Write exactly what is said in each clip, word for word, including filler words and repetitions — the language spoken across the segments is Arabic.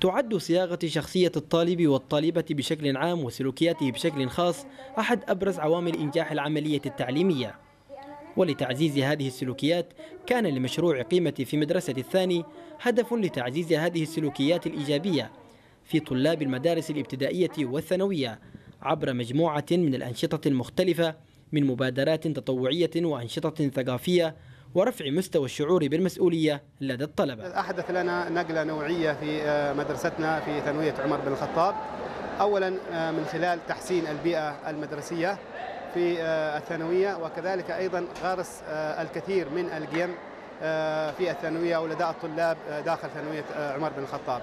تعد صياغة شخصية الطالب والطالبة بشكل عام وسلوكياته بشكل خاص أحد أبرز عوامل إنجاح العملية التعليمية. ولتعزيز هذه السلوكيات كان لمشروع قيمتي في مدرستي الثاني هدف لتعزيز هذه السلوكيات الإيجابية في طلاب المدارس الابتدائية والثانوية عبر مجموعة من الأنشطة المختلفة من مبادرات تطوعية وأنشطة ثقافية ورفع مستوى الشعور بالمسؤولية لدى الطلبة. أحدث لنا نقلة نوعية في مدرستنا في ثانوية عمر بن الخطاب، أولا من خلال تحسين البيئة المدرسية في الثانوية، وكذلك أيضا غرس الكثير من القيم في الثانوية ولدى الطلاب داخل ثانوية عمر بن الخطاب.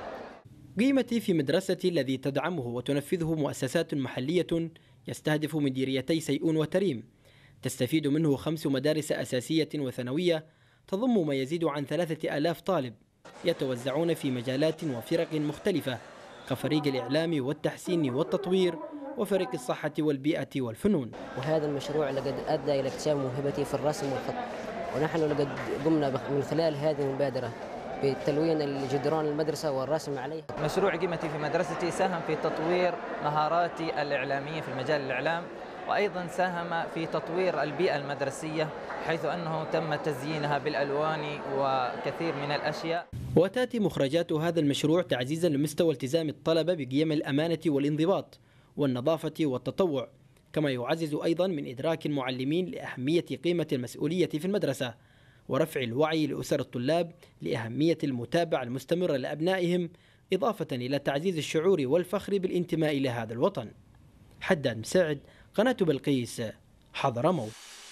قيمتي في مدرستي الذي تدعمه وتنفذه مؤسسات محلية يستهدف مديريتي سيئون وتريم، تستفيد منه خمس مدارس أساسية وثانوية تضم ما يزيد عن ثلاثة آلاف طالب يتوزعون في مجالات وفرق مختلفة كفريق الإعلام والتحسين والتطوير وفريق الصحة والبيئة والفنون. وهذا المشروع لقد أدى إلى اكتشاف موهبتي في الرسم والخط، ونحن لقد قمنا من خلال هذه المبادرة بتلوين الجدران المدرسة والرسم عليه. مشروع قيمتي في مدرستي ساهم في تطوير مهاراتي الإعلامية في مجال الإعلام، وأيضا ساهم في تطوير البيئة المدرسية حيث أنه تم تزيينها بالألوان وكثير من الأشياء. وتأتي مخرجات هذا المشروع تعزيزا لمستوى التزام الطلبة بقيم الأمانة والانضباط والنظافة والتطوع، كما يعزز أيضا من إدراك المعلمين لأهمية قيمة المسؤولية في المدرسة ورفع الوعي لأسر الطلاب لأهمية المتابعة المستمرة لأبنائهم، إضافة إلى تعزيز الشعور والفخر بالانتماء لهذا الوطن. حداد مساعد، قناة بلقيس، حضرموت.